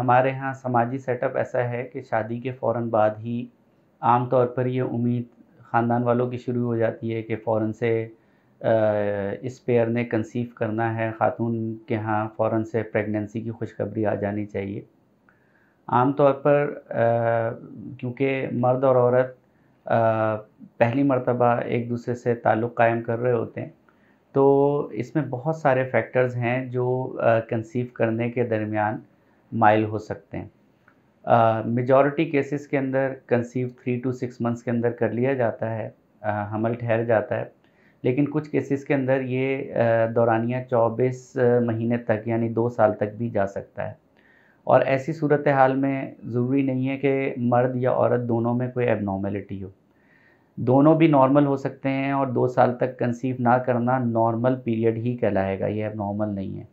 हमारे यहाँ समाजी सेटअप ऐसा है कि शादी के फ़ौरन बाद ही आम तौर पर ये उम्मीद ख़ानदान वालों की शुरू हो जाती है कि फ़ौरन से इस पेयर ने कंसीव करना है, ख़ातून के यहाँ फ़ौरन से प्रेगनेंसी की खुशखबरी आ जानी चाहिए। आम तौर पर क्योंकि मर्द और औरत पहली मर्तबा एक दूसरे से ताल्लुक़ कायम कर रहे होते हैं, तो इसमें बहुत सारे फैक्टर्स हैं जो कंसीव करने के दरमियान माइल हो सकते हैं। मेजॉरिटी केसेस के अंदर कंसीव 3 to 6 मंथ्स के अंदर कर लिया जाता है, हमल ठहर जाता है, लेकिन कुछ केसेस के अंदर ये दौरानिया 24 महीने तक यानी 2 साल तक भी जा सकता है। और ऐसी सूरत हाल में ज़रूरी नहीं है कि मर्द या औरत दोनों में कोई एबनॉर्मेलिटी हो, दोनों भी नॉर्मल हो सकते हैं और 2 साल तक कंसीव ना करना नॉर्मल पीरियड ही कहलाएगा, ये एबनॉर्मल नहीं है।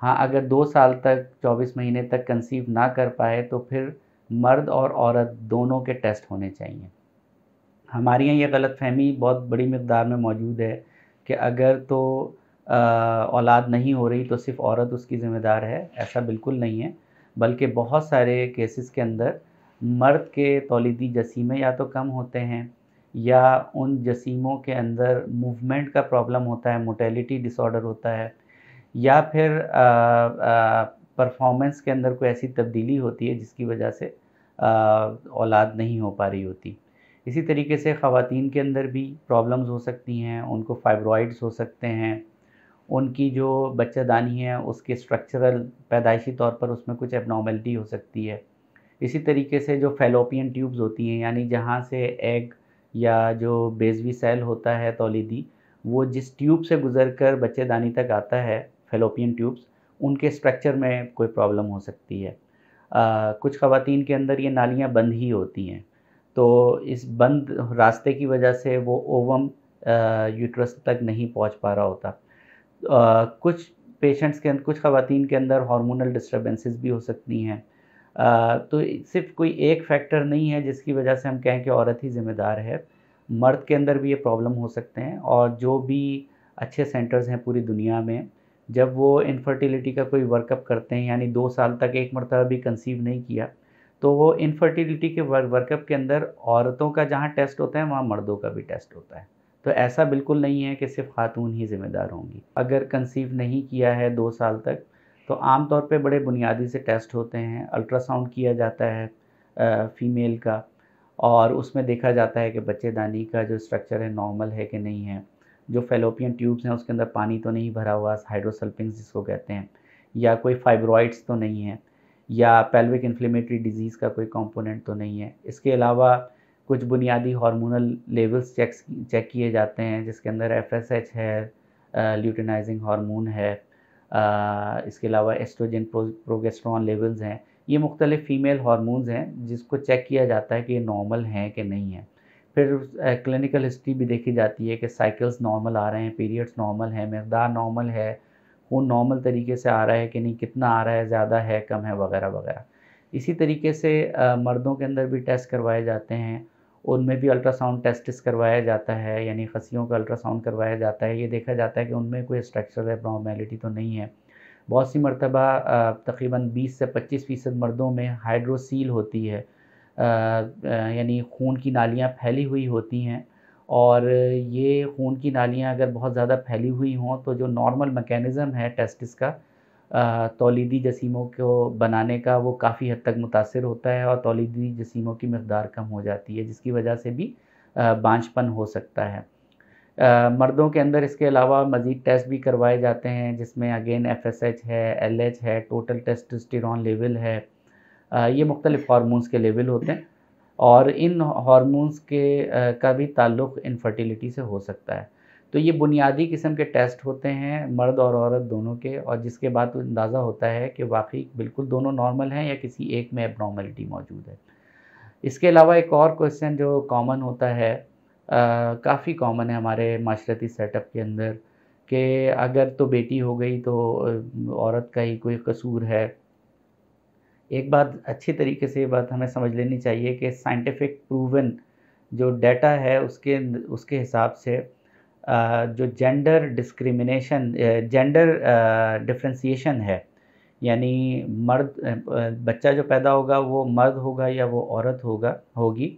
हाँ, अगर 2 साल तक 24 महीने तक कंसीव ना कर पाए तो फिर मर्द और औरत दोनों के टेस्ट होने चाहिए। हमारे यहाँ ये गलतफहमी बहुत बड़ी मकदार में मौजूद है कि अगर तो औलाद नहीं हो रही तो सिर्फ औरत उसकी ज़िम्मेदार है, ऐसा बिल्कुल नहीं है। बल्कि बहुत सारे केसेस के अंदर मर्द के तौलीदी जसीमें या तो कम होते हैं या उन जसीमों के अंदर मूवमेंट का प्रॉब्लम होता है, मोटेलिटी डिसऑर्डर होता है, या फिर परफॉर्मेंस के अंदर कोई ऐसी तब्दीली होती है जिसकी वजह से औलाद नहीं हो पा रही होती। इसी तरीके से ख़वातीन के अंदर भी प्रॉब्लम्स हो सकती हैं, उनको फाइब्रॉइड्स हो सकते हैं, उनकी जो बच्चेदानी है उसके स्ट्रक्चरल पैदाइशी तौर पर उसमें कुछ एबनॉर्मलिटी हो सकती है। इसी तरीके से जो फैलोपियन ट्यूब्स होती हैं यानी जहाँ से एग या जो बेजवी सेल होता है तौलीदी, वो जिस ट्यूब से गुजरकर बच्चेदानी तक आता है, फैलोपियन ट्यूब्स, उनके स्ट्रक्चर में कोई प्रॉब्लम हो सकती है। कुछ ख़वातीन के अंदर ये नालियाँ बंद ही होती हैं, तो इस बंद रास्ते की वजह से वो ओवम यूट्रस तक नहीं पहुंच पा रहा होता। कुछ ख़वातीन के अंदर हार्मोनल डिस्टर्बेंसेस भी हो सकती हैं। तो सिर्फ कोई एक फैक्टर नहीं है जिसकी वजह से हम कहें कि औरत ही ज़िम्मेदार है, मर्द के अंदर भी ये प्रॉब्लम हो सकते हैं। और जो भी अच्छे सेंटर्स हैं पूरी दुनिया में, जब वो इनफर्टिलिटी का कोई वर्कअप करते हैं यानी 2 साल तक एक मरतबा भी कंसीव नहीं किया, तो वो इनफर्टिलिटी के वर्कअप के अंदर औरतों का जहाँ टेस्ट होता है वहाँ मर्दों का भी टेस्ट होता है। तो ऐसा बिल्कुल नहीं है कि सिर्फ खातून ही ज़िम्मेदार होंगी। अगर कंसीव नहीं किया है 2 साल तक तो आमतौर पर बड़े बुनियादी से टेस्ट होते हैं, अल्ट्रासाउंड किया जाता है फ़ीमेल का और उसमें देखा जाता है कि बच्चेदानी का जो स्ट्रक्चर है नॉर्मल है कि नहीं है, जो फैलोपियन ट्यूब्स हैं उसके अंदर पानी तो नहीं भरा हुआ, हाइड्रोसल्पिंग्स जिसको कहते हैं, या कोई फाइब्रॉइड्स तो नहीं है, या पेल्विक इन्फ्लेमेटरी डिजीज़ का कोई कंपोनेंट तो नहीं है। इसके अलावा कुछ बुनियादी हार्मोनल लेवल्स चेक किए जाते हैं जिसके अंदर FSH है, ल्यूटिनाइजिंग हार्मोन है, इसके अलावा एस्ट्रोजन प्रोगेस्ट्रॉन लेवल्स हैं। ये मुख्तलिफ़ फ़ीमेल हार्मोन्स हैं जिसको चेक किया जाता है कि ये नॉर्मल हैं कि नहीं है। फिर क्लिनिकल हिस्ट्री भी देखी जाती है कि साइकिल्स नॉर्मल आ रहे हैं, पीरियड्स नॉर्मल हैं, मकदार नॉर्मल है, खून नॉर्मल तरीके से आ रहा है कि नहीं, कितना आ रहा है, ज़्यादा है, कम है, वगैरह वगैरह। इसी तरीके से मर्दों के अंदर भी टेस्ट करवाए जाते हैं, उनमें भी अल्ट्रासाउंड टेस्टिस करवाया जाता है यानी खसियों का अल्ट्रासाउंड करवाया जाता है। ये देखा जाता है कि उनमें कोई स्ट्रक्चरल एबनॉर्मलिटी तो नहीं है। बहुत सी मरतबा तकरीबन 20 से 25% मर्दों में हाइड्रोसील होती है, यानी खून की नालियाँ फैली हुई होती हैं, और ये खून की नालियाँ अगर बहुत ज़्यादा फैली हुई हों तो जो नॉर्मल मैकेनिज़्म है टेस्टिस का तौलीदी जसीमों को बनाने का, वो काफ़ी हद तक मुतासर होता है और तौलीदी जसीमों की मकदार कम हो जाती है, जिसकी वजह से भी बांझपन हो सकता है। मर्दों के अंदर इसके अलावा मज़ीद टेस्ट भी करवाए जाते हैं जिसमें अगेन FSH है, LH है, टोटल टेस्टोस्टेरॉन लेवल है, ये मुख्तलिफ़ हार्मोन्स के लेवल होते हैं और इन हार्मोन्स के का भी ताल्लुक़ इनफर्टिलिटी से हो सकता है। तो ये बुनियादी किस्म के टेस्ट होते हैं मर्द और औरत दोनों के, और जिसके बाद अंदाज़ा होता है कि वाकई बिल्कुल दोनों नॉर्मल हैं या किसी एक में एबनॉर्मलिटी मौजूद है। इसके अलावा एक और क्वेश्चन जो कॉमन होता है, काफ़ी कॉमन है हमारे माशरती सेटअप के अंदर, कि अगर तो बेटी हो गई तो औरत का ही कोई कसूर है। एक बात अच्छी तरीके से ये बात हमें समझ लेनी चाहिए कि साइंटिफिक प्रूवन जो डाटा है उसके हिसाब से जो जेंडर डिस्क्रिमिनेशन, जेंडर डिफ्रेंसीशन है, यानी मर्द बच्चा जो पैदा होगा वो मर्द होगा या वो औरत होगी,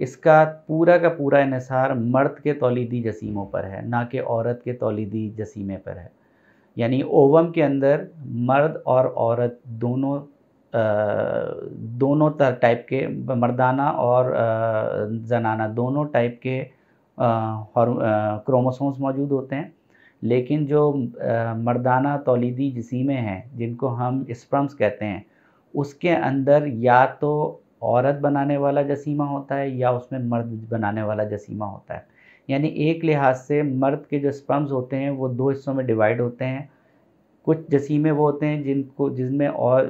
इसका पूरा का पूरा इन्हसार मर्द के तौलीदी जसीमों पर है, ना कि औरत के तौलीदी जसीमे पर है। यानी ओवम के अंदर मर्द और औरत दोनों टाइप के, मर्दाना और जनाना दोनों टाइप के क्रोमोसोम्स मौजूद होते हैं, लेकिन जो मर्दाना तौलीदी जसीमें हैं जिनको हम स्पर्म्स कहते हैं, उसके अंदर या तो औरत बनाने वाला जसीमा होता है या उसमें मर्द बनाने वाला जसीमा होता है। यानी एक लिहाज से मर्द के जो स्पर्म्स होते हैं वो दो हिस्सों में डिवाइड होते हैं। कुछ जसीमे वो होते हैं जिनमें और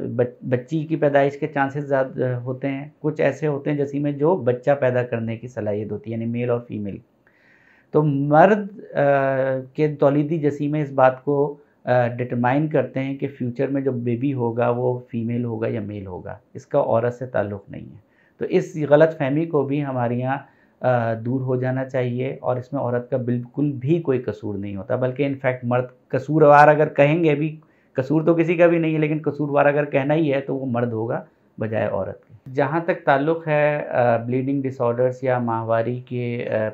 बच्ची की पैदाइश के चांसेस ज़्यादा होते हैं, कुछ ऐसे होते हैं जसीमे जो बच्चा पैदा करने की सलाहियत होती है, यानी मेल और फीमेल। तो मर्द के तौलीदी जसीमे इस बात को डिटरमाइन करते हैं कि फ्यूचर में जो बेबी होगा वो फीमेल होगा या मेल होगा, इसका औरत से ताल्लुक़ नहीं है। तो इस गलत फहमी को भी हमारे यहाँ दूर हो जाना चाहिए और इसमें औरत का बिल्कुल भी कोई कसूर नहीं होता, बल्कि इनफैक्ट मर्द कसूरवार अगर कहेंगे भी, कसूर तो किसी का भी नहीं है, लेकिन कसूरवार अगर कहना ही है तो वो मर्द होगा बजाय औरत के। जहाँ तक ताल्लुक़ है ब्लीडिंग डिसऑर्डर्स या माहवारी के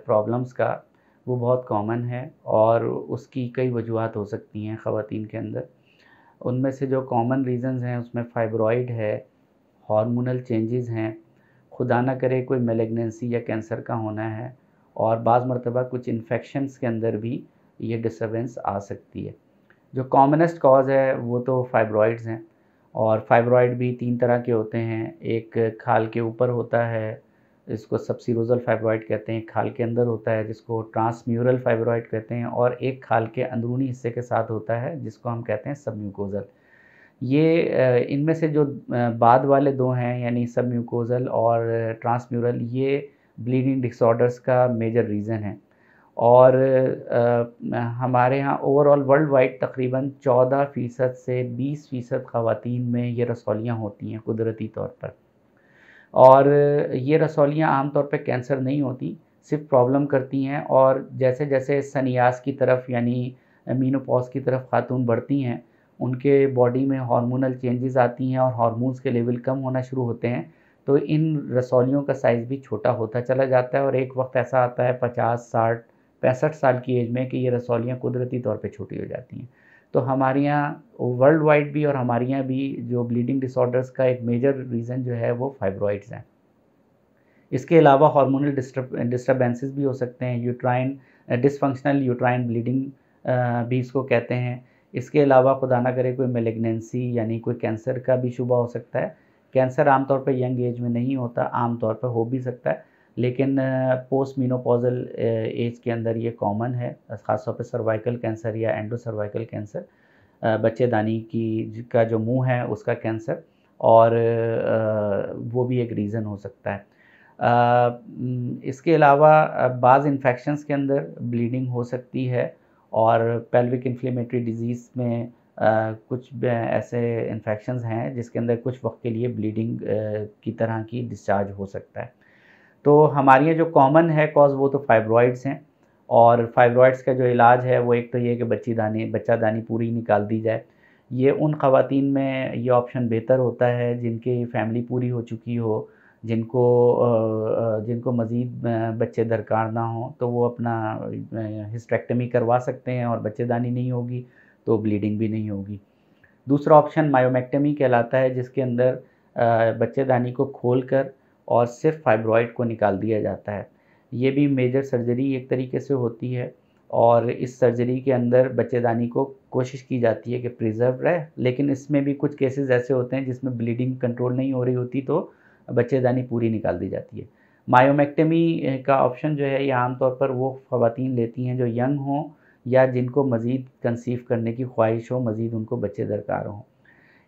प्रॉब्लम्स का, वो बहुत कॉमन है और उसकी कई वजूहत हो सकती हैं ख़वातीन के अंदर। उनमें से जो कॉमन रीज़न्स हैं उसमें फाइब्रॉइड है, हार्मोनल चेंजेस हैं, खुदा ना करे कोई मैलिग्नेंसी या कैंसर का होना है, और बाज़ मरतबा कुछ इन्फेक्शंस के अंदर भी ये डिस्टर्बेंस आ सकती है। जो कॉमनेस्ट कॉज है वो तो फाइब्रॉइड्स हैं, और फाइब्रॉइड भी 3 तरह के होते हैं। एक खाल के ऊपर होता है, इसको सबसीरोजल फाइब्रॉइड कहते हैं, खाल के अंदर होता है जिसको ट्रांसम्यूरल फाइब्रॉइड कहते हैं, और एक खाल के अंदरूनी हिस्से के साथ होता है जिसको हम कहते हैं सबम्यूकोजल। ये इनमें से जो बाद वाले दो हैं, यानी सबम्यूकोजल और ट्रांसम्यूरल, ये ब्लीडिंग डिसऑर्डर्स का मेजर रीज़न है। और हमारे यहाँ ओवरऑल वर्ल्ड वाइड तकरीबन 14% से 20% ख़वातीन में ये रसौलियाँ होती हैं कुदरती तौर पर, और ये रसौलियाँ आमतौर पर कैंसर नहीं होती, सिर्फ प्रॉब्लम करती हैं। और जैसे जैसे सन्यास की तरफ यानी मीनोपॉज की तरफ खातून बढ़ती हैं, उनके बॉडी में हार्मोनल चेंजेस आती हैं और हार्मोन्स के लेवल कम होना शुरू होते हैं, तो इन रसौलियों का साइज़ भी छोटा होता चला जाता है। और एक वक्त ऐसा आता है 50, 60, 65 साल की एज में कि ये रसौलियाँ कुदरती तौर पर छोटी हो जाती हैं। तो हमारे यहाँ वर्ल्ड वाइड भी और हमारे यहाँ भी जो ब्लीडिंग डिसऑर्डर्स का एक मेजर रीज़न जो है वो फाइब्रॉइड्स हैं। इसके अलावा हार्मोनल डिस्टर्बेंसेस भी हो सकते हैं, यूट्राइन डिसफंक्शनल यूट्राइन ब्लीडिंग भी इसको कहते हैं। इसके अलावा खुदा ना करे कोई मैलिग्नेंसी यानी कोई कैंसर का भी शुबा हो सकता है। कैंसर आमतौर पर यंग एज में नहीं होता, आमतौर पर हो भी सकता है, लेकिन पोस्ट मीनोपॉजल एज के अंदर ये कॉमन है, ख़ासतौर पर सर्वाइकल कैंसर या एंडो सर्वाइकल कैंसर, बच्चेदानी का जो मुंह है उसका कैंसर, और वो भी एक रीज़न हो सकता है। इसके अलावा बाज़ इन्फेक्शंस के अंदर ब्लीडिंग हो सकती है, और पेल्विक इन्फ्लेमेटरी डिजीज़ में कुछ ऐसे इन्फेक्शंस हैं जिसके अंदर कुछ वक्त के लिए ब्लीडिंग की तरह की डिस्चार्ज हो सकता है। तो हमारे यहाँ जो कॉमन है कॉज वो तो फाइब्रॉइड्स हैं, और फाइब्रॉइड्स का जो इलाज है वो एक तो ये कि बच्चा दानी पूरी निकाल दी जाए। ये उन ख़वातीन में ये ऑप्शन बेहतर होता है जिनकी फैमिली पूरी हो चुकी हो, जिनको मज़ीद बच्चे दरकार ना हो, तो वो अपना हिस्टेरेक्टमी करवा सकते हैं और बच्चेदानी नहीं होगी तो ब्लीडिंग भी नहीं होगी। दूसरा ऑप्शन मायोमेक्टमी कहलाता है, जिसके अंदर बच्चेदानी को खोल कर और सिर्फ फाइब्रॉइड को निकाल दिया जाता है। ये भी मेजर सर्जरी एक तरीके से होती है, और इस सर्जरी के अंदर बच्चेदानी को कोशिश की जाती है कि प्रिजर्व रहे, लेकिन इसमें भी कुछ केसेस ऐसे होते हैं जिसमें ब्लीडिंग कंट्रोल नहीं हो रही होती तो बच्चेदानी पूरी निकाल दी जाती है। मायोमेक्टमी का ऑप्शन जो है ये आमतौर पर वो ख़वातीन लेती हैं जो यंग हों या जिनको मज़ीद कंसीव करने की ख्वाहिश हो, मज़ीद उनको बच्चे दरकार हों।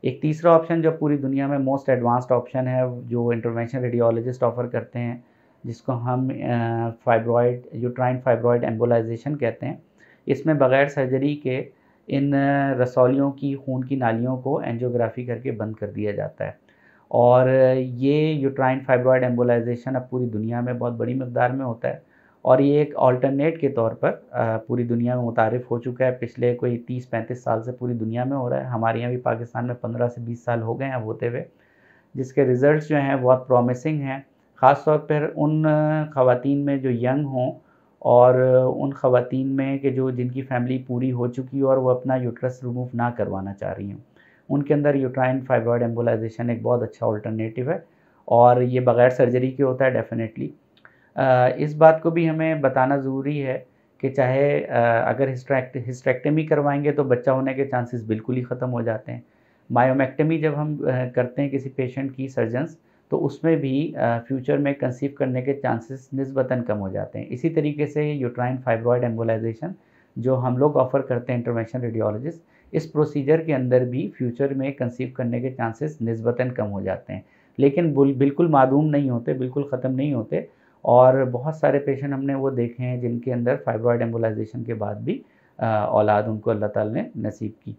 एक तीसरा ऑप्शन जो पूरी दुनिया में मोस्ट एडवांस्ड ऑप्शन है, जो इंटरवेंशन रेडियोलॉजिस्ट ऑफ़र करते हैं, जिसको हम फाइब्रॉइड यूट्राइन फाइब्रॉइड एम्बोलाइजेशन कहते हैं। इसमें बग़ैर सर्जरी के इन रसौलियों की खून की नालियों को एंजियोग्राफी करके बंद कर दिया जाता है, और ये यूट्राइन फाइब्रॉइड एम्बोलाइजेशन अब पूरी दुनिया में बहुत बड़ी मकदार में होता है। और ये एक ऑल्टरनेट के तौर पर पूरी दुनिया में मुतारिफ़ हो चुका है। पिछले कोई 30-35 साल से पूरी दुनिया में हो रहा है, हमारे यहाँ भी पाकिस्तान में 15 से 20 साल हो गए हैं अब होते हुए, जिसके रिज़ल्ट जो हैं बहुत प्रॉमिसिंग हैं। ख़ास तौर पर उन ख़वातीन में जो यंग हों और उन ख़वातीन में कि जो जिनकी फैमिली पूरी हो चुकी हो और वो अपना यूट्रस रिमूव ना करवाना चाह रही हूँ, उनके अंदर यूट्राइन फाइब्रॉइड एम्बोलाइजेशन एक बहुत अच्छा ऑल्टरनेटिव है और ये बग़ैर सर्जरी के होता है। डेफिनेटली इस बात को भी हमें बताना ज़रूरी है कि चाहे अगर हिस्ट्रेक्टमी करवाएंगे तो बच्चा होने के चांसेस बिल्कुल ही ख़त्म हो जाते हैं। मायोमेक्टमी जब हम करते हैं किसी पेशेंट की सर्जन्स, तो उसमें भी फ्यूचर में कंसीव करने के चांसेस निस्बतन कम हो जाते हैं। इसी तरीके से यूट्राइन फाइब्रॉइड एम्बोलाइजेशन जो हम लोग ऑफ़र करते हैं इंटरवेंशन रेडियोलॉजिस्ट, इस प्रोसीजर के अंदर भी फ्यूचर में कंसीव करने के चांसेस निस्बतन कम हो जाते हैं, लेकिन बिल्कुल मादूम नहीं होते, बिल्कुल ख़त्म नहीं होते। और बहुत सारे पेशेंट हमने वो देखे हैं जिनके अंदर फाइब्रॉइड एम्बोलाइजेशन के बाद भी औलाद उनको अल्लाह ताला ने नसीब की।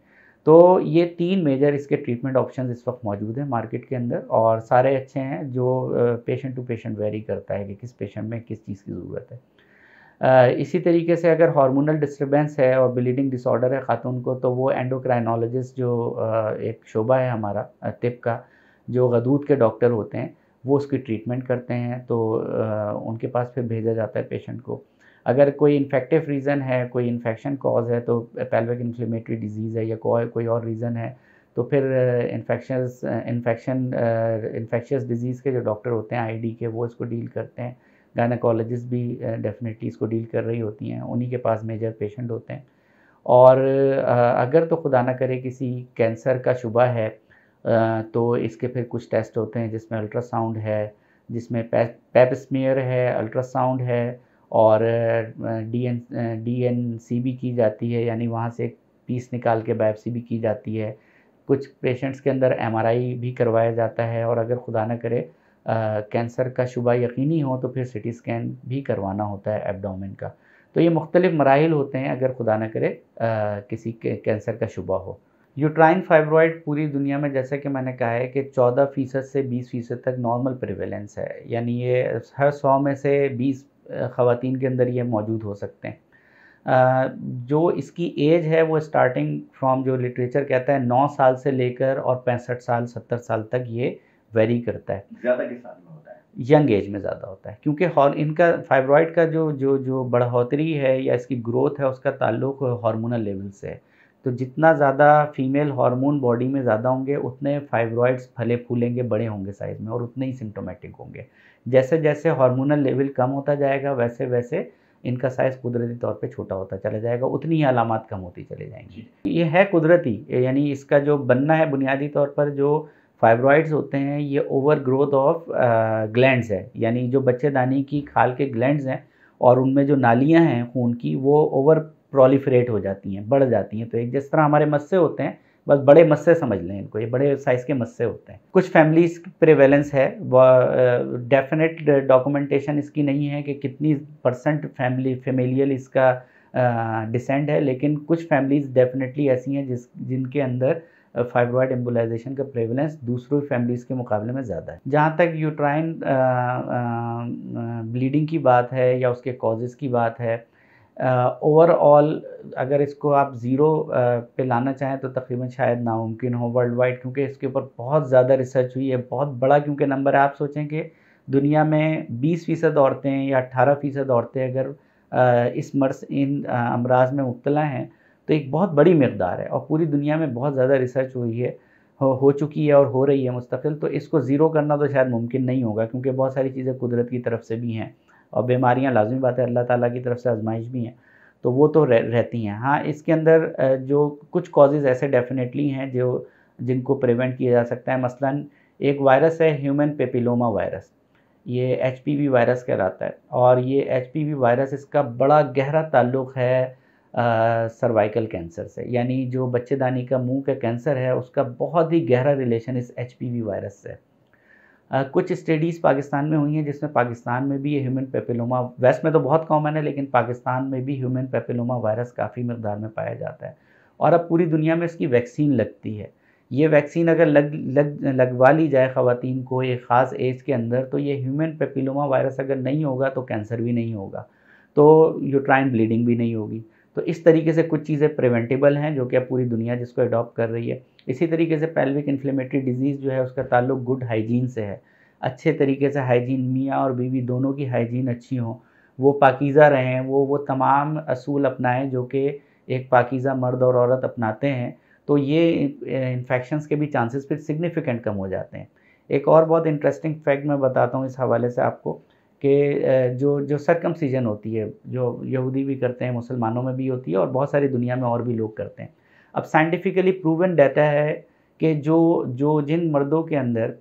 तो ये 3 मेजर इसके ट्रीटमेंट ऑप्शंस इस वक्त मौजूद हैं मार्केट के अंदर और सारे अच्छे हैं, जो पेशेंट टू पेशेंट वेरी करता है कि किस पेशेंट में किस चीज़ की ज़रूरत है। इसी तरीके से अगर हार्मोनल डिस्टर्बेंस है और ब्लीडिंग डिसऑर्डर है खातून को, तो वो एंडोक्राइनोलॉजिस्ट जो एक शोबा है हमारा तिब का, जो गदूद के डॉक्टर होते हैं, वो उसकी ट्रीटमेंट करते हैं। तो उनके पास फिर भेजा जाता है पेशेंट को। अगर कोई इन्फेक्टिव रीज़न है, कोई इन्फेक्शन कॉज है, तो पेल्विक इन्फ्लेमेटरी डिजीज़ है या कोई और रीज़न है, तो फिर इन्फेक्शियस डिजीज़ के जो डॉक्टर होते हैं आईडी के, वो इसको डील करते हैं। गायनेकोलॉजिस्ट भी डेफिनेटली इसको डील कर रही होती हैं, उन्हीं के पास मेजर पेशेंट होते हैं। और अगर तो खुदा ना करे किसी कैंसर का शुबा है, तो इसके फिर कुछ टेस्ट होते हैं जिसमें अल्ट्रासाउंड है, जिसमें पैप स्मीयर है, अल्ट्रासाउंड है और डी एन सी भी की जाती है, यानी वहाँ से एक पीस निकाल के बायोप्सी भी की जाती है। कुछ पेशेंट्स के अंदर MRI भी करवाया जाता है और अगर खुदा न करे कैंसर का शुबा यकीनी हो तो फिर CT स्कैन भी करवाना होता है एब्डोमेन का। तो ये मुख्तलिफ मराहिल होते हैं अगर खुदा न करे किसी कैंसर का शुबा हो। यूट्राइन फाइब्रॉइड पूरी दुनिया में जैसा कि मैंने कहा है कि 14% से 20% तक नॉर्मल प्रिवेलेंस है, यानी ये हर 100 में से 20 ख़वातीन के अंदर ये मौजूद हो सकते हैं। जो इसकी एज है वो स्टार्टिंग फ्रॉम जो लिटरेचर कहता है 9 साल से लेकर और 65 साल 70 साल तक ये वेरी करता है। ज़्यादा किस साल में होता है? यंग एज में ज़्यादा होता है, क्योंकि इनका फाइब्रॉइड का जो जो जो बढ़ोतरी है या इसकी ग्रोथ है उसका ताल्लुक हार्मोनल लेवल से है। तो जितना ज़्यादा फीमेल हार्मोन बॉडी में ज़्यादा होंगे उतने फाइब्रॉइड्स फले फूलेंगे, बड़े होंगे साइज़ में और उतने ही सिम्टोमेटिक होंगे। जैसे जैसे हार्मोनल लेवल कम होता जाएगा वैसे वैसे इनका साइज़ कुदरती तौर पे छोटा होता चला जाएगा, उतनी ही अलामत कम होती चले जाएंगी। ये है कुदरती, यानी इसका जो बनना है बुनियादी तौर पर जो फाइब्रॉइड्स होते हैं ये ओवर ग्रोथ ऑफ ग्लैंड्स है, यानी जो बच्चेदानी की खाल के ग्लैंड्स हैं और उनमें जो नालियाँ हैं खून की वो ओवर प्रोलिफरेट हो जाती हैं, बढ़ जाती हैं। तो एक जिस तरह हमारे मस्से होते हैं, बस बड़े मस्से समझ लें इनको, ये बड़े साइज़ के मस्से होते हैं। कुछ फैमिलीज़ की प्रिवेलेंस है, डेफिनेट डॉक्यूमेंटेशन इसकी नहीं है कि कितनी परसेंट फेमिलियल इसका डिसेंड है, लेकिन कुछ फैमिलीज़ डेफिनेटली ऐसी हैं जिनके अंदर फाइब्रॉइड एम्बोलाइजेशन का प्रेवलेंस दूसरों फैमिलीज़ के मुकाबले में ज़्यादा है। जहाँ तक यूट्राइन ब्लीडिंग की बात है या उसके कॉजेज़ की बात है, ओवरऑल अगर इसको आप ज़ीरो पे लाना चाहें तो तकरीबन शायद नामुमकिन हो वर्ल्ड वाइड, क्योंकि इसके ऊपर बहुत ज़्यादा रिसर्च हुई है, बहुत बड़ा क्योंकि नंबर है। आप सोचें कि दुनिया में 20% औरतें या 18% औरतें अगर इन अमराज में मुब्तला हैं तो एक बहुत बड़ी मकदार है और पूरी दुनिया में बहुत ज़्यादा रिसर्च हुई है, हो चुकी है और हो रही है मुस्तकिल। तो इसको ज़ीरो करना तो शायद मुमकिन नहीं होगा, क्योंकि बहुत सारी चीज़ें कुदरत की तरफ से भी हैं और बीमारियां लाजमी बात है अल्लाह ताला की तरफ से आजमाइश भी हैं, तो वो तो रहती हैं। हाँ, इसके अंदर जो कुछ कॉजेज़ ऐसे डेफिनेटली हैं जो जिनको प्रिवेंट किया जा सकता है। मसलन एक वायरस है ह्यूमन पेपिलोमा वायरस, ये HPV वायरस कहलाता है और ये HPV वायरस इसका बड़ा गहरा ताल्लुक़ है सर्वाइकल कैंसर से, यानी जो बच्चेदानी का मुँह का कैंसर है उसका बहुत ही गहरा रिलेशन इस HPV वायरस से है। कुछ स्टडीज़ पाकिस्तान में हुई हैं जिसमें पाकिस्तान में भी ये ह्यूमन पेपिलोमा, वेस्ट में तो बहुत कॉमन है लेकिन पाकिस्तान में भी ह्यूमन पेपिलोमा वायरस काफ़ी मकदार में पाया जाता है और अब पूरी दुनिया में इसकी वैक्सीन लगती है। ये वैक्सीन अगर लगवा ली जाए ख़वातीन को एक ख़ास एज के अंदर, तो ये ह्यूमन पेपिलोमा वायरस अगर नहीं होगा तो कैंसर भी नहीं होगा। तो यूट्राइन ब्लीडिंग भी नहीं होगी। तो इस तरीके से कुछ चीज़ें प्रिवेंटेबल हैं जो कि अब पूरी दुनिया जिसको अडॉप्ट कर रही है। इसी तरीके से पेल्विक इन्फ्लेमेटरी डिजीज़ जो है उसका ताल्लुक गुड हाइजीन से है। अच्छे तरीके से हाइजीन, मियाँ और बीवी दोनों की हाइजीन अच्छी हो, वो पाकीज़ा रहें, वो तमाम असूल अपनाएं जो कि एक पाकीज़ा मर्द और औरत अपनाते हैं, तो ये इन्फेक्शंस के भी चांसेस फिर सिग्निफिकेंट कम हो जाते हैं। एक और बहुत इंटरेस्टिंग फैक्ट मैं बताता हूँ इस हवाले से आपको कि जो सर्कमसीजन होती है, जो यहूदी भी करते हैं, मुसलमानों में भी होती है और बहुत सारी दुनिया में और भी लोग करते हैं। अब साइंटिफिकली प्रूवन डाटा है कि जो जिन मर्दों के अंदर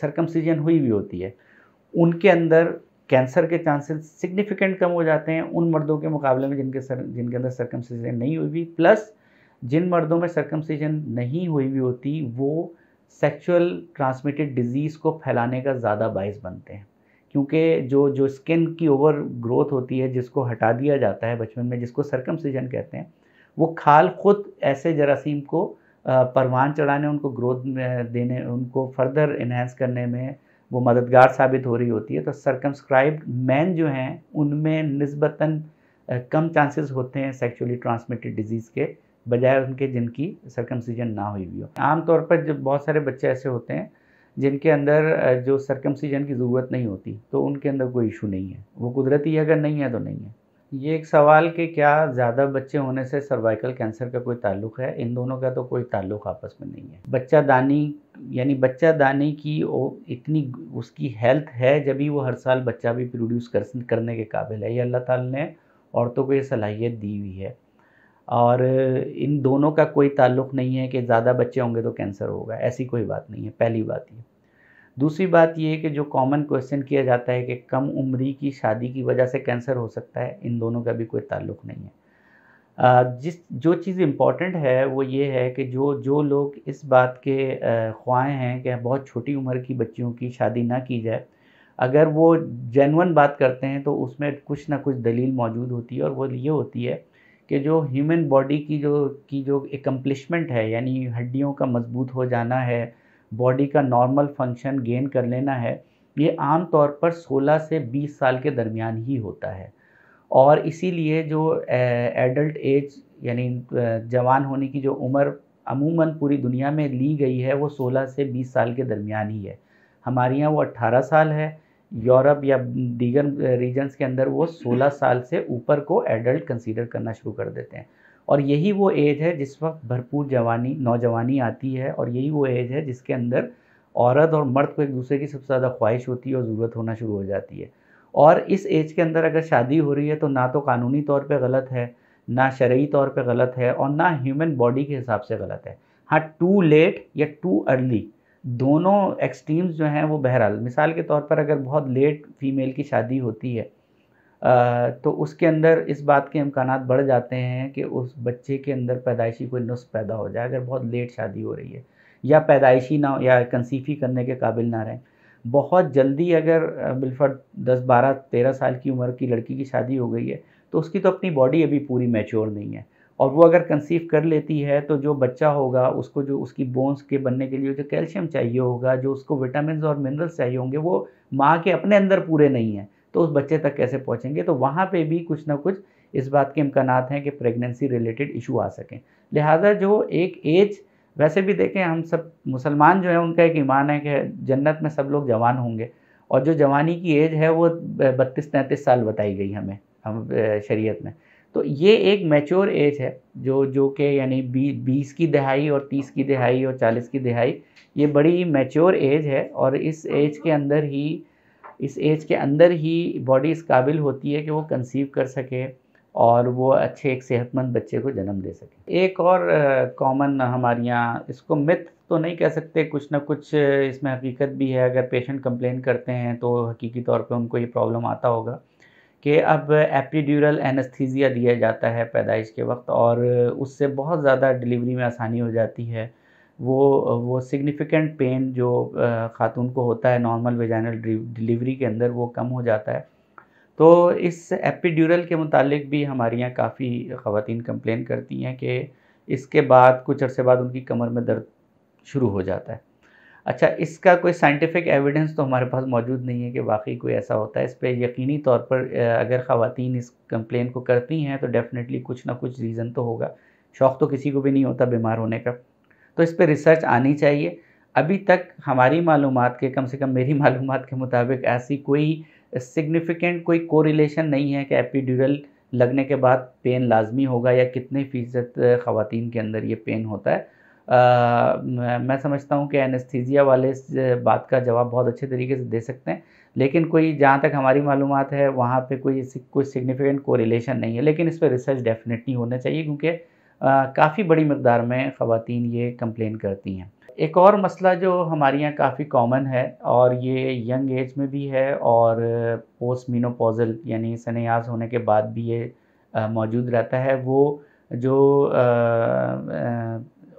सर्कमसीजन हुई भी होती है उनके अंदर कैंसर के चांसेस सिग्निफिकेंट कम हो जाते हैं उन मर्दों के मुकाबले में जिनके अंदर सर्कमसीजन नहीं हुई भी। प्लस जिन मर्दों में सर्कमसीजन नहीं हुई भी होती वो सेक्सुअल ट्रांसमिटेड डिजीज़ को फैलाने का ज़्यादा बाइस बनते हैं, क्योंकि जो स्किन की ओवर ग्रोथ होती है जिसको हटा दिया जाता है बचपन में, जिसको सर्कमसीजन कहते हैं, वो खाल खुद ऐसे जरासीम को परवान चढ़ाने, उनको ग्रोथ देने, उनको फर्दर इन्हेंस करने में वो मददगार साबित हो रही होती है। तो सर्कमस्क्राइब्ड मैन जो हैं उनमें निस्बतन कम चांसेस होते हैं सेक्सुअली ट्रांसमिटेड डिजीज़ के बजाय उनके जिनकी सर्कमसीजन ना हुई भी हो। आमतौर पर जब बहुत सारे बच्चे ऐसे होते हैं जिनके अंदर जो सर्कमसीजन की ज़रूरत नहीं होती तो उनके अंदर कोई इशू नहीं है, वो कुदरती है, अगर नहीं है तो नहीं है। ये एक सवाल कि क्या ज़्यादा बच्चे होने से सर्वाइकल कैंसर का कोई ताल्लुक़ है, इन दोनों का तो कोई ताल्लुक़ आपस में नहीं है। बच्चादानी यानी बच्चादानी की इतनी उसकी हेल्थ है जब ही वो हर साल बच्चा भी प्रोड्यूस करने के काबिल है। ये अल्लाह ताला ने औरतों को ये सलाहियत दी हुई है और इन दोनों का कोई ताल्लुक़ नहीं है कि ज़्यादा बच्चे होंगे तो कैंसर होगा, ऐसी कोई बात नहीं है। पहली बात ये। दूसरी बात ये है कि जो कॉमन क्वेश्चन किया जाता है कि कम उम्री की शादी की वजह से कैंसर हो सकता है, इन दोनों का भी कोई ताल्लुक़ नहीं है। जो चीज़ इम्पॉर्टेंट है वो ये है कि जो लोग इस बात के ख्वाह हैं कि बहुत छोटी उम्र की बच्चियों की शादी ना की जाए, अगर वो जेन्युइन बात करते हैं तो उसमें कुछ ना कुछ दलील मौजूद होती है। और वो ये होती है कि जो ह्यूमन बॉडी की जो एकम्प्लिशमेंट है, यानी हड्डियों का मजबूत हो जाना है, बॉडी का नॉर्मल फंक्शन गेन कर लेना है, ये आम तौर पर 16 से 20 साल के दरमियान ही होता है। और इसीलिए जो एडल्ट एज यानी जवान होने की जो उम्र अमूमन पूरी दुनिया में ली गई है वो 16 से 20 साल के दरमियान ही है। हमारे यहाँ वो 18 साल है, यूरोप या दीगर रीजन्स के अंदर वो 16 साल से ऊपर को एडल्ट कंसीडर करना शुरू कर देते हैं। और यही वो एज है जिस वक्त भरपूर जवानी, नौजवानी आती है, और यही वो एज है जिसके अंदर औरत और मर्द को एक दूसरे की सबसे ज़्यादा ख्वाहिश होती है और ज़रूरत होना शुरू हो जाती है। और इस एज के अंदर अगर शादी हो रही है तो ना तो कानूनी तौर पर गलत है, ना शरई तौर पर गलत है, और ना ह्यूमन बॉडी के हिसाब से गलत है। हाँ, टू लेट या टू अर्ली दोनों एक्सट्रीम्स जो हैं वो बहरहाल, मिसाल के तौर पर अगर बहुत लेट फीमेल की शादी होती है तो उसके अंदर इस बात के इम्कान बढ़ जाते हैं कि उस बच्चे के अंदर पैदाइशी कोई नुस्ख पैदा हो जाए अगर बहुत लेट शादी हो रही है, या पैदाइशी ना हो या कंसीफी करने के काबिल ना रहें। बहुत जल्दी अगर बिलफर्द 10, 12, 13 साल की उम्र की लड़की की शादी हो गई है तो उसकी तो अपनी बॉडी अभी पूरी मैच्योर नहीं है, और वो अगर कंसीव कर लेती है तो जो बच्चा होगा उसको, जो उसकी बोन्स के बनने के लिए जो कैल्शियम चाहिए होगा, जो उसको विटामिन और मिनरल्स चाहिए होंगे, वो माँ के अपने अंदर पूरे नहीं हैं, तो उस बच्चे तक कैसे पहुँचेंगे। तो वहाँ पे भी कुछ ना कुछ इस बात के इम्कान हैं कि प्रेगनेंसी रिलेटेड इशू आ सकें। लिहाजा जो एक एज, वैसे भी देखें हम सब मुसलमान जो हैं उनका एक ईमान है कि जन्नत में सब लोग जवान होंगे, और जो जवानी की एज है वो 32-33 साल बताई गई हमें हम शरीयत में। तो ये एक मैच्योर एज है जो कि यानी 20 की दहाई और 30 की दहाई और 40 की दहाई, ये बड़ी मैच्योर एज है। और इस एज के अंदर ही बॉडी इस काबिल होती है कि वो कंसीव कर सके और वो अच्छे एक सेहतमंद बच्चे को जन्म दे सके। एक और कॉमन हमारे यहाँ, इसको मिथ तो नहीं कह सकते, कुछ ना कुछ इसमें हकीकत भी है। अगर पेशेंट कंप्लेन करते हैं तो हकीकी तौर पे उनको ये प्रॉब्लम आता होगा कि अब एपिड्यूरल एनेस्थीसिया दिया जाता है पैदाइश के वक्त, और उससे बहुत ज़्यादा डिलीवरी में आसानी हो जाती है। वो सिग्निफिकेंट पेन जो खातून को होता है नॉर्मल वेजाइनल डिलीवरी के अंदर वो कम हो जाता है। तो इस एपिड्यूरल के मुतालिक भी हमारे यहाँ काफ़ी ख़वातीन कंप्लेन करती हैं कि इसके बाद कुछ अरसे बाद उनकी कमर में दर्द शुरू हो जाता है। अच्छा, इसका कोई साइंटिफिक एविडेंस तो हमारे पास मौजूद नहीं है कि वाकई कोई ऐसा होता है। इस पर यकीनी तौर पर अगर ख़वातीन इस कंप्लेन को करती हैं तो डेफ़िनेटली कुछ ना कुछ रीज़न तो होगा। शौक़ तो किसी को भी नहीं होता बीमार होने का, तो इस पर रिसर्च आनी चाहिए। अभी तक हमारी मालूमात के, कम से कम मेरी मालूमात के मुताबिक ऐसी कोई सिग्निफिकेंट कोई कोरिलेशन नहीं है कि एपिड्यूरल लगने के बाद पेन लाजमी होगा या कितने फ़ीसद ख़वातीन के अंदर ये पेन होता है। मैं समझता हूँ कि एनेस्थीसिया वाले इस बात का जवाब बहुत अच्छे तरीके से दे सकते हैं, लेकिन कोई, जहाँ तक हमारी मालूमात है वहाँ पे कोई सिग्निफिकेंट कोरिलेशन नहीं है। लेकिन इस पर रिसर्च डेफिनेटली होना चाहिए क्योंकि काफ़ी बड़ी मकदार में ख़वातीन ये कंप्लेन करती हैं। एक और मसला जो हमारे यहाँ काफ़ी कॉमन है और ये यंग एज में भी है और पोस्ट मीनोपॉजल यानी सन्यास होने के बाद भी ये मौजूद रहता है, वो जो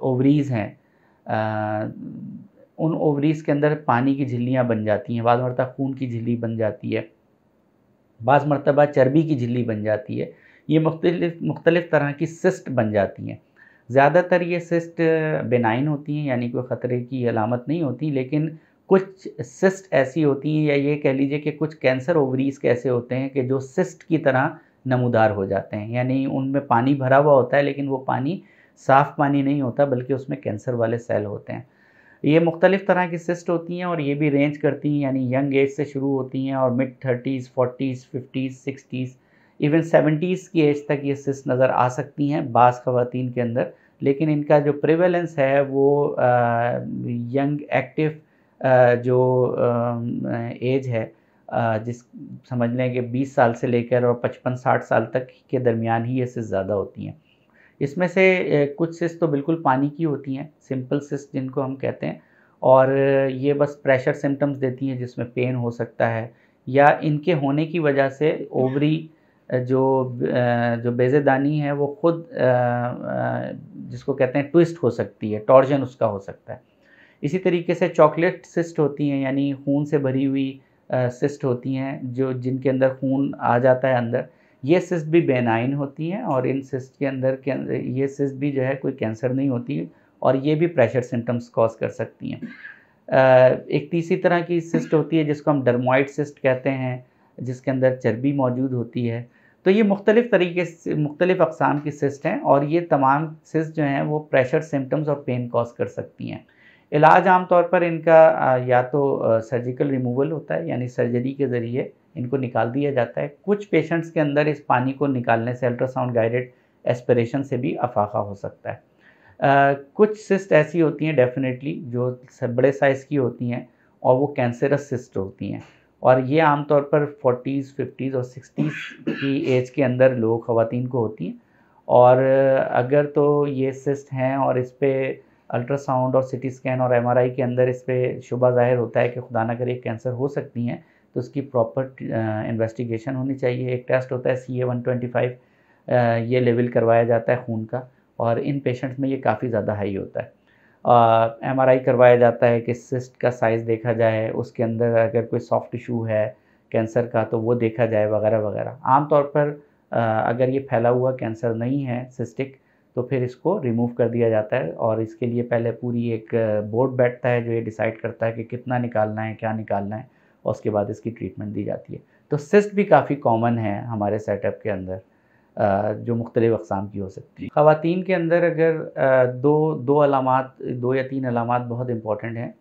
ओवरीज़ हैं उन ओवरीज़ के अंदर पानी की झिल्लियाँ बन जाती हैं, बाद मरतबा खून की झिल्ली बन जाती है, बाद मरतबा चर्बी की झिल्ली बन जाती है। ये मुख्तलिफ़ तरह की सिस्ट बन जाती हैं। ज़्यादातर ये सिस्ट बेनाइन होती हैं, यानी कोई ख़तरे की अलामत नहीं होती, लेकिन कुछ सिस्ट ऐसी होती हैं, या ये कह लीजिए कि कुछ कैंसर ओवरीज़ कैसे होते हैं कि जो सिस्ट की तरह नमूदार हो जाते हैं, यानी उनमें पानी भरा हुआ होता है लेकिन वो पानी साफ़ पानी नहीं होता बल्कि उसमें कैंसर वाले सेल होते हैं। ये मुख्तलिफ़ तरह की सिस्ट होती हैं और ये भी रेंज करती हैं, यानी यंग एज से शुरू होती हैं और mid 30s 40s 50s 60s even 70s की एज तक ये सिस्ट नज़र आ सकती हैं बाज़ ख़वातीन के अंदर। लेकिन इनका जो प्रिवेलेंस है वो यंग एक्टिव जो एज है जिस समझ लें कि 20 साल से लेकर और 55-60 साल तक के दरमियान ही ये सिस्ट ज़्यादा होती हैं। इसमें से कुछ सिस्ट तो बिल्कुल पानी की होती हैं, सिंपल सिस्ट जिनको हम कहते हैं, और ये बस प्रेशर सिम्टम्स देती हैं जिसमें पेन हो सकता है, या इनके होने की वजह से ओवरी जो बेज़ेदानी है वो ख़ुद जिसको कहते हैं ट्विस्ट हो सकती है, टॉर्जन उसका हो सकता है। इसी तरीके से चॉकलेट सिस्ट होती हैं, यानी खून से भरी हुई सिस्ट होती हैं जो जिनके अंदर खून आ जाता है अंदर। ये सिस्ट भी बेनाइन होती हैं और इन सिस्ट के अंदर ये सिस्ट भी जो है कोई कैंसर नहीं होती और ये भी प्रेशर सिम्टम्स कॉज कर सकती हैं। एक तीसरी तरह की सिस्ट होती है जिसको हम डर्मोइड सिस्ट कहते हैं, जिसके अंदर चर्बी मौजूद होती है। तो ये मुख्तलिफ़ अक़साम की सिस्ट हैं और ये तमाम सिस्ट जो हैं वो प्रेशर सिम्टम्स और पेन कॉज कर सकती हैं। इलाज आमतौर पर इनका या तो सर्जिकल रिमूवल होता है, यानी सर्जरी के ज़रिए इनको निकाल दिया जाता है। कुछ पेशेंट्स के अंदर इस पानी को निकालने से अल्ट्रासाउंड गाइडेड एस्पिरेशन से भी अफाक़ा हो सकता है। कुछ सिस्ट ऐसी होती हैं डेफिनेटली जो बड़े साइज़ की होती हैं और वो कैंसरस सिस्ट होती हैं, और ये आमतौर पर 40s 50s और 60s की एज के अंदर लोग ख़वातीन को होती हैं। और अगर तो ये सिस्ट हैं और इस पर अल्ट्रासाउंड और सिटी स्कैन और एमआरआई के अंदर इस पर शुबा ज़ाहिर होता है कि खुदा ना करे कैंसर हो सकती हैं, तो उसकी प्रॉपर इन्वेस्टिगेशन होनी चाहिए। एक टेस्ट होता है CA 125, ये लेवल करवाया जाता है खून का, और इन पेशेंट्स में ये काफ़ी ज़्यादा हाई होता है। MRI करवाया जाता है कि सिस्ट का साइज़ देखा जाए, उसके अंदर अगर कोई सॉफ्ट टिशू है कैंसर का तो वो देखा जाए वगैरह वगैरह। आमतौर पर अगर ये फैला हुआ कैंसर नहीं है सिस्टिक तो फिर इसको रिमूव कर दिया जाता है, और इसके लिए पहले पूरी एक बोर्ड बैठता है जो ये डिसाइड करता है कि कितना निकालना है, क्या निकालना है, और उसके बाद इसकी ट्रीटमेंट दी जाती है। तो सिस्ट भी काफ़ी कॉमन है हमारे सेटअप के अंदर जो मुख्तलिफ़ अक़साम की हो सकती है। ख़वातीन के अंदर अगर दो या तीन अलामात बहुत इम्पॉर्टेंट हैं।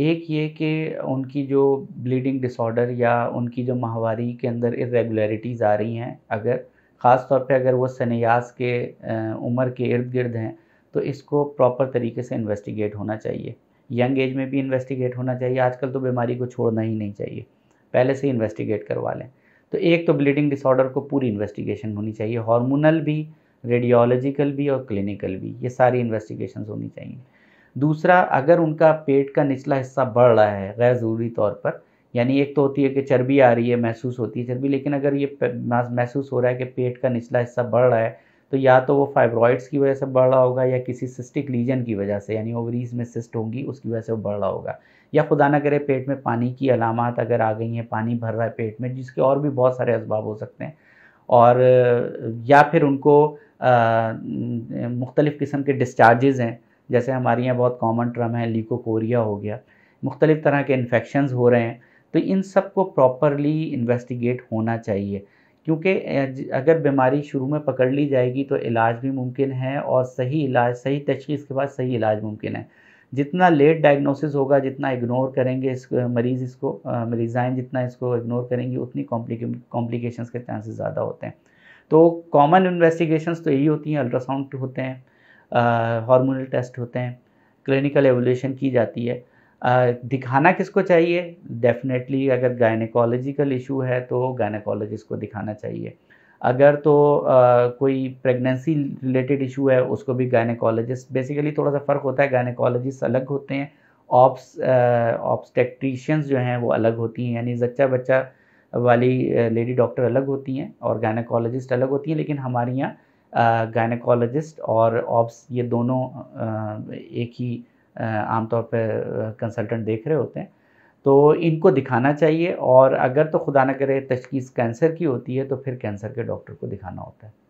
एक ये कि उनकी जो ब्लीडिंग डिसऑर्डर या उनकी जो माहवारी के अंदर इर्रेगुलरिटीज़ आ रही हैं, अगर ख़ास तौर पे अगर वो सन्यास के उम्र के इर्द गिर्द हैं तो इसको प्रॉपर तरीके से इन्वेस्टिगेट होना चाहिए। यंग एज में भी इन्वेस्टिगेट होना चाहिए, आजकल तो बीमारी को छोड़ना ही नहीं चाहिए, पहले से इन्वेस्टिगेट करवा लें। तो एक तो ब्लीडिंग डिसऑर्डर को पूरी इन्वेस्टिगेशन होनी चाहिए, हार्मोनल भी, रेडियोलॉजिकल भी और क्लिनिकल भी, ये सारी इन्वेस्टिगेशंस होनी चाहिए। दूसरा, अगर उनका पेट का निचला हिस्सा बढ़ रहा है गैर ज़रूरी तौर पर, यानी एक तो होती है कि चर्बी आ रही है, महसूस होती है चर्बी, लेकिन अगर ये महसूस हो रहा है कि पेट का निचला हिस्सा बढ़ रहा है तो या तो वो फाइब्रॉइड्स की वजह से बढ़ रहा होगा या किसी सिस्टिक लीजन की वजह से, यानी ओवरीज़ में सिस्ट होंगी उसकी वजह से वो बढ़ रहा होगा, या खुदा ना करे पेट में पानी की अलामत अगर आ गई हैं, पानी भर रहा है पेट में, जिसके और भी बहुत सारे असबाब हो सकते हैं। और या फिर उनको मुख्तलिफ़ किस्म के डिस्चार्जेज़ हैं, जैसे हमारे यहाँ बहुत कॉमन टर्म है लीकोकोरिया हो गया, मुख्तलिफ़ तरह के इन्फेक्शंस हो रहे हैं, तो इन सब को प्रॉपरली इन्वेस्टिगेट होना चाहिए, क्योंकि अगर बीमारी शुरू में पकड़ ली जाएगी तो इलाज भी मुमकिन है और सही इलाज, सही तशख़ीस के बाद सही इलाज मुमकिन है। जितना लेट डायग्नोसिस होगा, जितना इग्नोर करेंगे मरीज़ाइन जितना इसको इग्नोर करेंगी, उतनी कॉम्प्लिकेशंस के चांसेस ज़्यादा होते हैं। तो कॉमन इन्वेस्टिगेशंस तो यही होती हैं, अल्ट्रासाउंड होते हैं, हार्मोनल टेस्ट होते हैं, क्लिनिकल एवोल्यूशन की जाती है। दिखाना किसको चाहिए? डेफिनेटली अगर गायनेकोलॉजिकल इशू है तो गायनेकोलॉजिस्ट को दिखाना चाहिए, अगर तो कोई प्रेगनेंसी रिलेटेड इशू है उसको भी गायनेकोलॉजिस्ट, बेसिकली थोड़ा सा फ़र्क होता है, गायनेकोलॉजिस्ट अलग होते हैं, ऑब्स्टेट्रिशियंस जो हैं वो अलग होती हैं, यानी जच्चा बच्चा वाली लेडी डॉक्टर अलग होती हैं और गायनेकोलॉजिस्ट अलग होती हैं। लेकिन हमारे यहाँ गायनेकोलॉजिस्ट और ऑब्स ये दोनों एक ही आमतौर पर कंसल्टेंट देख रहे होते हैं, तो इनको दिखाना चाहिए। और अगर तो खुदा ना करे तशख़ीस कैंसर की होती है तो फिर कैंसर के डॉक्टर को दिखाना होता है।